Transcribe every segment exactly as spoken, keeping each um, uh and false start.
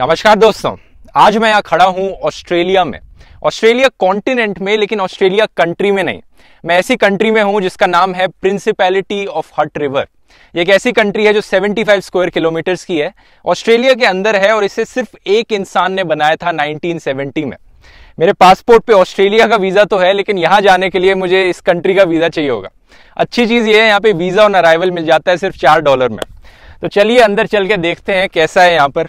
नमस्कार दोस्तों, आज मैं यहाँ खड़ा हूँ ऑस्ट्रेलिया में, ऑस्ट्रेलिया कॉन्टिनेंट में, लेकिन ऑस्ट्रेलिया कंट्री में नहीं। मैं ऐसी कंट्री में हूँ जिसका नाम है प्रिंसिपैलिटी ऑफ हट रिवर। ये एक ऐसी कंट्री है जो पचहत्तर स्क्वायर किलोमीटर्स की है, ऑस्ट्रेलिया के अंदर है और इसे सिर्फ एक इंसान ने बनाया था नाइनटीन सेवेंटी में। मेरे पासपोर्ट पे ऑस्ट्रेलिया का वीजा तो है, लेकिन यहाँ जाने के लिए मुझे इस कंट्री का वीजा चाहिए होगा। अच्छी चीज ये है, यहाँ पे वीजा ऑन अराइवल मिल जाता है सिर्फ चार डॉलर में। तो चलिए अंदर चल के देखते हैं कैसा है यहाँ पर।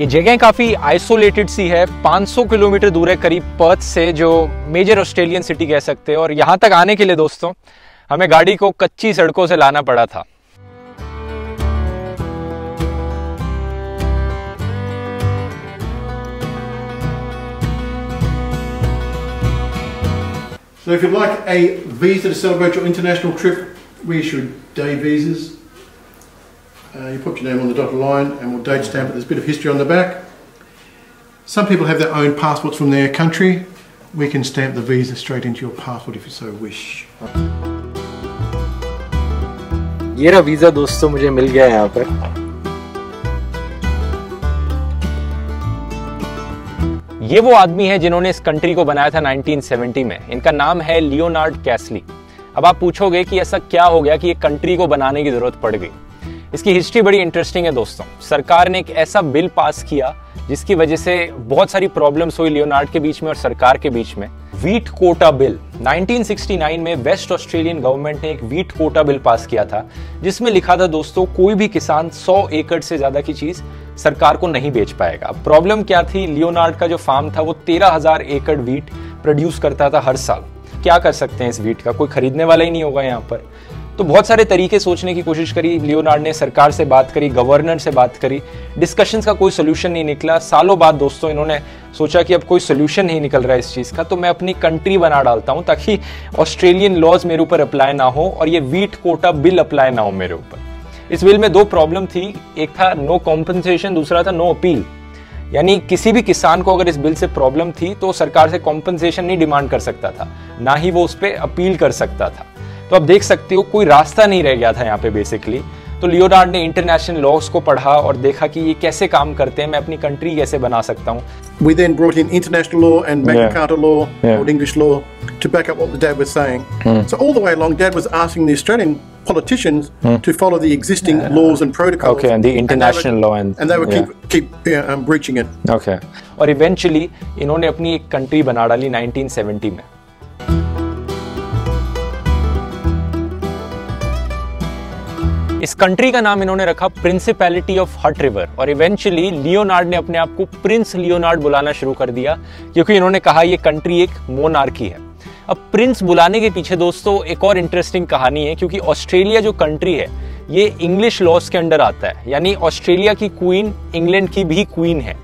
ये जगह काफ़ी आइसोलेटेड सी है, पाँच सौ किलोमीटर दूर है करीब पर्थ से, जो मेजर ऑस्ट्रेलियन सिटी कह सकते हैं। और यहाँ तक आने के लिए दोस्तों हमें गाड़ी को कच्ची सड़कों से लाना पड़ा था। So if you'd like a visa to celebrate your international trip, we issue day visas. Uh, you put your name on the dotted line and we'll date stamp it. There's a bit of history on the back. Some people have their own passports from their country. We can stamp the visa straight into your passport if you so wish. ये रहा visa दोस्तों, मुझे मिल गया यहाँ पर। ये वो आदमी है जिन्होंने इस कंट्री को बनाया था नाइनटीन सेवेंटी में। इनका नाम है लियोनार्ड कैसली। अब आप पूछोगे कि ऐसा क्या हो गया कि ये कंट्री को बनाने की जरूरत पड़ गई। इसकी हिस्ट्री बड़ी इंटरेस्टिंग है दोस्तों। सरकार ने एक ऐसा बिल पास किया जिसकी वजह से बहुत सारी प्रॉब्लम्स हुई लियोनार्ड के बीच में और सरकार के बीच में। Wheat quota bill nineteen sixty nine में वेस्ट ऑस्ट्रेलियन गवर्नमेंट ने एक व्हीट कोटा बिल पास किया था, जिसमें लिखा था दोस्तों कोई भी किसान सौ एकड़ से ज्यादा की चीज सरकार को नहीं बेच पाएगा। प्रॉब्लम क्या थी, लियोनार्ड का जो फार्म था वो तेरह हजार एकड़ व्हीट प्रोड्यूस करता था हर साल। क्या कर सकते हैं इस व्हीट का, कोई खरीदने वाला ही नहीं होगा यहाँ पर। तो बहुत सारे तरीके सोचने की कोशिश करी लियोनार्ड ने, सरकार से बात करी, गवर्नर से बात करी, डिस्कशंस का कोई सोल्यूशन नहीं निकला। सालों बाद दोस्तों इन्होंने सोचा कि अब कोई सोल्यूशन नहीं निकल रहा है इस चीज़ का, तो मैं अपनी कंट्री बना डालता हूँ ताकि ऑस्ट्रेलियन लॉज मेरे ऊपर अप्लाई ना हो और ये व्हीट कोटा बिल अप्लाई ना हो मेरे ऊपर। इस बिल में दो प्रॉब्लम थी, एक था नो कॉम्पनसेशन, दूसरा था नो अपील। यानी किसी भी किसान को अगर इस बिल से प्रॉब्लम थी तो सरकार से कॉम्पनसेशन नहीं डिमांड कर सकता था, ना ही वो उस पर अपील कर सकता था। तो आप देख सकते हो कोई रास्ता नहीं रह गया था यहाँ पे बेसिकली। तो लियोनार्ड ने इंटरनेशनल लॉज को पढ़ा और देखा कि ये कैसे काम करते हैं, मैं अपनी कंट्री कैसे बना सकता हूँ। We then brought in international law and Magna Carta law, old English law, to back up what the dad was saying. So all the way along, dad was asking the Australian politicians to follow the existing laws and protocols. Okay, and the international law and and they would keep keep um breaching it. Okay. और eventually इन्होंने अपनी एक country बना डाली nineteen seventy में। इस country का नाम इन्होंने रखा प्रिंसिपैलिटी ऑफ हट रिवर और इवेंचुअली लियोनार्ड ने अपने आप को प्रिंस लियोनार्ड बुलाना शुरू कर दिया, क्योंकि इन्होंने कहा ये कंट्री एक मोनार्की है। अब प्रिंस बुलाने के पीछे दोस्तों एक और इंटरेस्टिंग कहानी है, क्योंकि ऑस्ट्रेलिया जो कंट्री है ये इंग्लिश लॉज के अंडर आता है, यानी ऑस्ट्रेलिया की क्वीन इंग्लैंड की भी क्वीन है।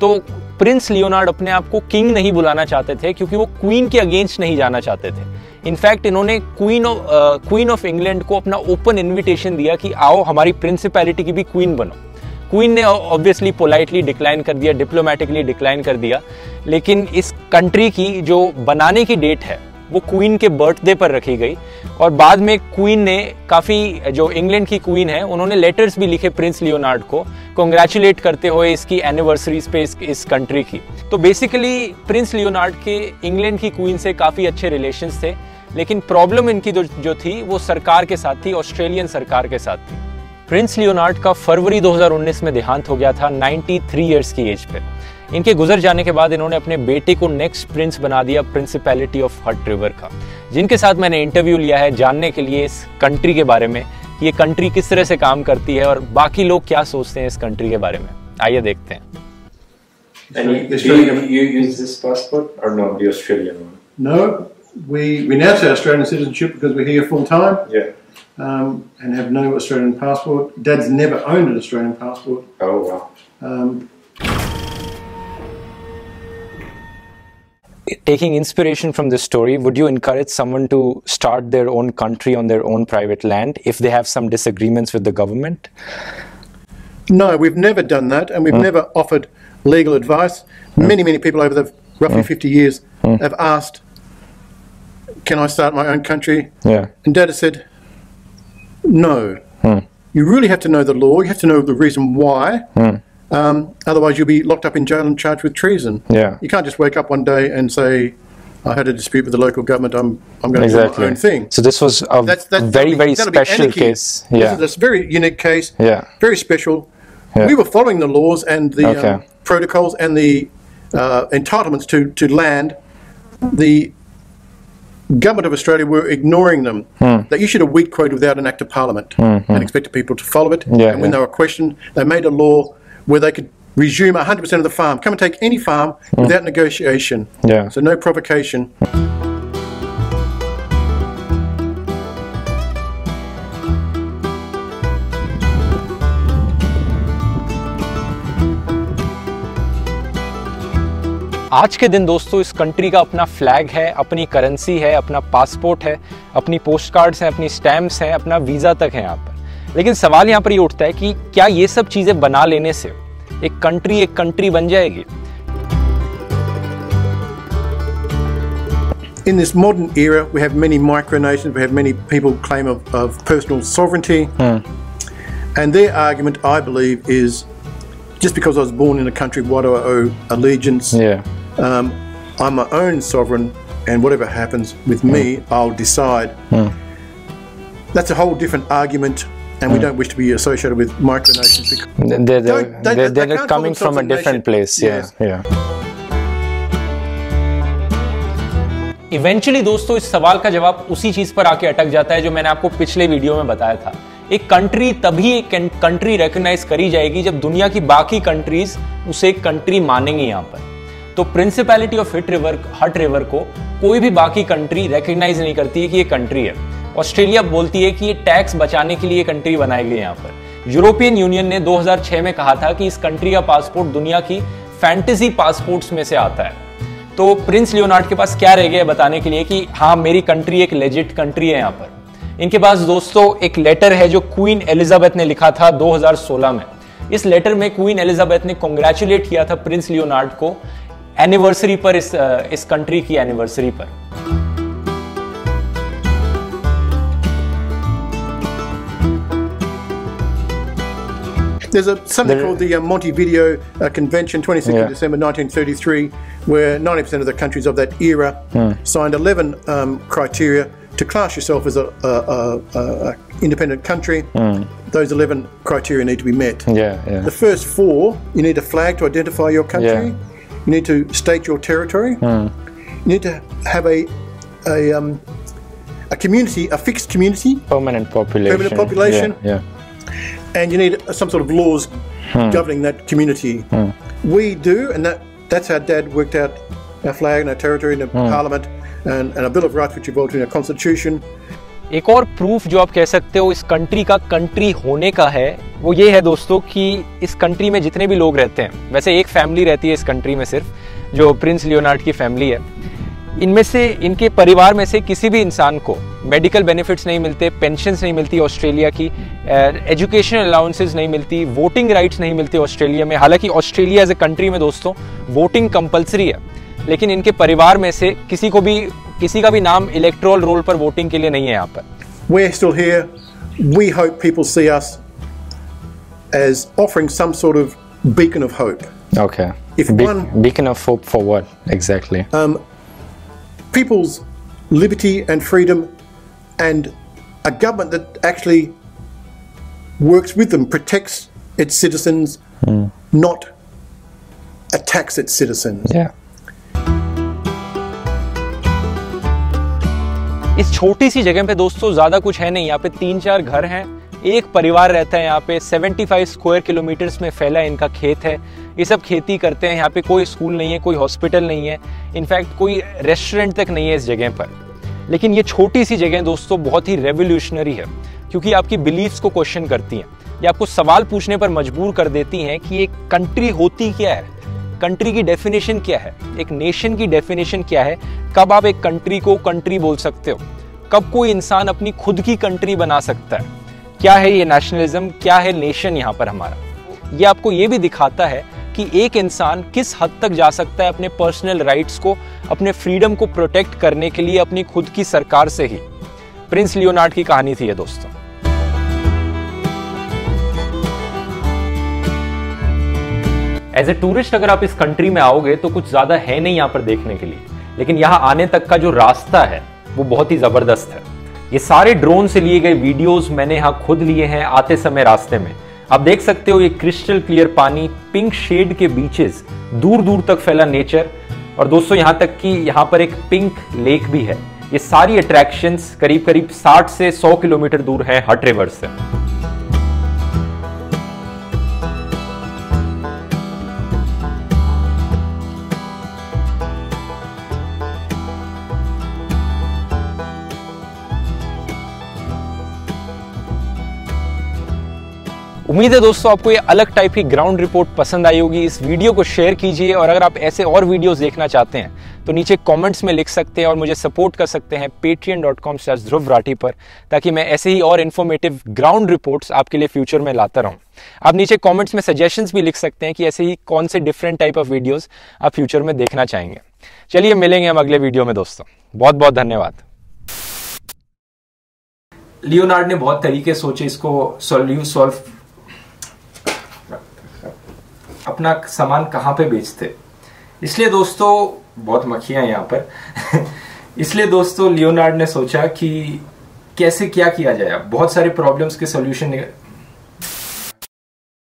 तो प्रिंस लियोनार्ड अपने आप को किंग नहीं बुलाना चाहते थे, क्योंकि वो क्वीन के अगेंस्ट नहीं जाना चाहते थे। इनफैक्ट इन्होंने queen of queen of England को अपना ओपन इनविटेशन दिया कि आओ हमारी प्रिंसिपैलिटी की भी क्वीन बनो। क्वीन ने ऑब्वियसली पोलाइटली डिक्लाइन कर दिया, डिप्लोमेटिकली डिक्लाइन कर दिया, लेकिन इस कंट्री की जो बनाने की डेट है वो क्वीन के बर्थडे पर रखी गई। और बाद में क्वीन ने काफ़ी, जो इंग्लैंड की क्वीन है, उन्होंने लेटर्स भी लिखे प्रिंस लियोनार्ड को कॉन्ग्रेचुलेट करते हुए इसकी एनिवर्सरीज पे, इस, इस कंट्री की। तो बेसिकली प्रिंस लियोनार्ड के इंग्लैंड की क्वीन से काफ़ी अच्छे रिलेशंस थे, लेकिन प्रॉब्लम इनकी जो जो थी वो सरकार के साथ थी, ऑस्ट्रेलियन सरकार के साथ थी। प्रिंस लियोनार्ड का फरवरी दो हज़ार उन्नीस में देहांत हो गया था तिरानवे इयर्स की एज पे। इनके गुजर जाने के बाद इन्होंने अपने बेटे को नेक्स्ट प्रिंस बना दिया प्रिंसिपैलिटी ऑफ हट रिवर का, जिनके साथ मैंने इंटरव्यू लिया है जानने के लिए इस कंट्री के बारे में, ये कंट्री किस तरह से काम करती है और बाकी लोग क्या सोचते हैं इस कंट्री के बारे में। आइए देखते हैं। We we now say Australian citizenship because we're here full time. Yeah. Um, and have no Australian passport. Dad's never owned an Australian passport. Oh wow. Um, Taking inspiration from this story, would you encourage someone to start their own country on their own private land if they have some disagreements with the government? No, we've never done that, and we've mm. never offered legal advice. Mm. Many, many people over the roughly mm. fifty years mm. have asked, can I start my own country? Yeah. And Dad has said, no. Mm. You really have to know the law. You have to know the reason why. Mm. Um, otherwise, you'll be locked up in jail and charged with treason. Yeah. You can't just wake up one day and say, I had a dispute with the local government, I'm, I'm going to exactly. do my own thing. So this was a that's, that's, very, very special case. Yeah. This is a very unique case, yeah. very special. Yeah. We were following the laws and the okay. um, protocols and the uh, entitlements to, to land. The government of Australia were ignoring them. Mm. They issued a wheat quota without an act of parliament mm-hmm. and expected people to follow it. Yeah, and yeah. when they were questioned, they made a law where they could resume one hundred percent of the farm. Come and take any farm mm. without negotiation. Yeah. So no provocation. आज के दिन दोस्तों इस country का अपना flag है, अपनी currency है, अपना पासपोर्ट है, अपनी पोस्ट कार्ड्स हैं, अपनी स्टैम्प्स हैं, अपना वीज़ा तक है यहाँ पर। लेकिन सवाल यहाँ पर ये उठता है कि क्या ये सब चीज़ें बना लेने से एक कंट्री एक कंट्री बन जाएगी? In this modern era, we have many micronations, we have many people claim of, of personal sovereignty, hmm. and their argument, I believe, is just because I was born in a country, why do I owe allegiance? Yeah. Um, I'm my own sovereign, and whatever happens with mm. me, I'll decide. Mm. That's a whole different argument, and mm. we don't wish to be associated with micronations. Because they're, they're, they, they're, they, they're, they're coming from a different place. Yeah, yes. yeah. Eventually, दोस्तों इस सवाल का जवाब उसी चीज पर आके अटक जाता है जो मैंने आपको पिछले वीडियो में बताया था. एक कंट्री तभी एक कंट्री रिकॉग्नाइज करी जाएगी जब दुनिया की बाकी कंट्रीज उसे एक कंट्री मानेंगी. यहाँ पर तो principality of Hutt River Hutt River को कोई भी बाकी कंट्री रिकॉग्नाइज नहीं करती है कि ये कंट्री है. ऑस्ट्रेलिया बोलती है कि ये टैक्स बचाने के लिए कंट्री बनाई गई है. यहाँ पर यूरोपियन यूनियन ने दो हज़ार छह में कहा था कि इस कंट्री का पासपोर्ट दुनिया की फैंटेसी पासपोर्ट्स में से आता है. तो प्रिंस लियोनार्ड के पास क्या रह गया बताने के लिए कि हाँ मेरी कंट्री एक लेजिट कंट्री है. यहाँ पर इनके पास दोस्तों एक लेटर है जो क्वीन एलिजाबेथ ने लिखा था दो हज़ार सोलह में. इस लेटर में क्वीन एलिजाबेथ ने कांग्रेचुलेट किया था प्रिंस लियोनार्ड को एनिवर्सरी पर, इस इस कंट्री की एनिवर्सरी पर. There's a something called the uh, Montevideo uh, Convention, twenty-sixth of December nineteen thirty-three, where ninety percent of the countries of that era hmm. signed eleven um, criteria to class yourself as a, a, a, a independent country. Mm. Those eleven criteria need to be met. Yeah, yeah. The first four, you need a flag to identify your country. Yeah. You need to state your territory. Mm. You need to have a a, um, a community, a fixed community. Permanent population. Permanent population. Yeah, yeah. And you need some sort of laws mm. governing that community. Mm. We do, and that that's how Dad worked out our flag and our territory and the mm. parliament. And, and a Bill of Rights which evolved in a constitution. एक और proof जो आप कह सकते हो इस country का country होने का है वो ये है दोस्तों कि इस कंट्री में जितने भी लोग रहते हैं, वैसे एक फैमिली रहती है इस कंट्री में सिर्फ, जो प्रिंस लियोनार्ड की फैमिली है. इनमें से इनके परिवार में से किसी भी इंसान को मेडिकल बेनिफिट्स नहीं मिलते, पेंशन्स नहीं मिलती ऑस्ट्रेलिया की, एजुकेशनल अलाउंसेस नहीं मिलती, वोटिंग राइट्स नहीं मिलते ऑस्ट्रेलिया में. हालांकि ऑस्ट्रेलिया एज ए कंट्री में दोस्तों वोटिंग कंपल्सरी है, लेकिन इनके परिवार में से किसी को भी किसी का भी नाम इलेक्टोरल रोल पर वोटिंग के लिए नहीं है यहाँ पर. We're still here. We hope people see us as offering some sort of beacon of hope. Okay. If Be one beacon of hope for what exactly? Um, people's liberty and freedom, and a government that actually works with them, protects its citizens, mm. not attacks its citizens. Yeah. इस छोटी सी जगह पे दोस्तों ज़्यादा कुछ है नहीं. यहाँ पे तीन चार घर हैं, एक परिवार रहता है यहाँ पे. पचहत्तर स्क्वायर किलोमीटर्स में फैला इनका खेत है. ये सब खेती करते हैं. यहाँ पे कोई स्कूल नहीं है, कोई हॉस्पिटल नहीं है, इनफैक्ट कोई रेस्टोरेंट तक नहीं है इस जगह पर. लेकिन ये छोटी सी जगह दोस्तों बहुत ही रेवोल्यूशनरी है क्योंकि आपकी बिलीव्स को क्वेश्चन करती हैं. ये आपको सवाल पूछने पर मजबूर कर देती हैं कि एक कंट्री होती क्या है, कंट्री की डेफिनेशन क्या है, एक नेशन की डेफिनेशन क्या है, कब आप एक कंट्री को कंट्री बोल सकते हो, कब कोई इंसान अपनी खुद की कंट्री बना सकता है, क्या है ये नेशनलिज्म, क्या है नेशन यहाँ पर हमारा। ये आपको ये भी दिखाता है कि एक इंसान किस हद तक जा सकता है अपने पर्सनल राइट्स को, अपने फ्रीडम को प्रोटेक्ट करने के लिए अपनी खुद की सरकार से ही। प्रिंस लियोनार्ड की कहानी थी ये दोस्तों। एज ए टूरिस्ट अगर आप इस कंट्री में आओगे तो कुछ ज्यादा है नहीं यहाँ पर देखने के लिए, लेकिन यहाँ आने तक का जो रास्ता है वो बहुत ही जबरदस्त है। ये सारे ड्रोन से लिए गए वीडियोस मैंने यहाँ खुद लिए हैं आते समय रास्ते में। आप देख सकते हो ये क्रिस्टल क्लियर पानी, पिंक शेड के बीचेस, दूर दूर तक फैला नेचर, और दोस्तों यहाँ तक कि यहाँ पर एक पिंक लेक भी है। ये सारी अट्रैक्शंस करीब करीब साठ से सौ किलोमीटर दूर है हट रिवर से। उम्मीद है दोस्तों आपको ये अलग टाइप की ग्राउंड रिपोर्ट पसंद आई होगी। इस वीडियो को शेयर कीजिए, और अगर आप ऐसे और वीडियोस देखना चाहते हैं तो नीचे कमेंट्स में लिख सकते हैं और मुझे सपोर्ट कर सकते हैं patreon dot com slash dhruv rathi पर, ताकि मैं ऐसे ही और इन्फॉर्मेटिव ग्राउंड रिपोर्ट्स आपके लिए फ्यूचर में लाता रहूँ। आप नीचे कॉमेंट्स में सजेशंस भी लिख सकते हैं कि ऐसे ही कौन से डिफरेंट टाइप ऑफ वीडियोज़ आप फ्यूचर में देखना चाहेंगे। चलिए मिलेंगे हम अगले वीडियो में दोस्तों, बहुत बहुत धन्यवाद। लियोनार्ड ने बहुत तरीके सोचे इसको सॉल्व सॉल्व अपना सामान कहाँ पे बेचते, इसलिए दोस्तों बहुत मक्खियां यहाँ पर इसलिए दोस्तों लियोनार्ड ने सोचा कि कैसे क्या किया जाए, बहुत सारे प्रॉब्लम्स के सोल्यूशन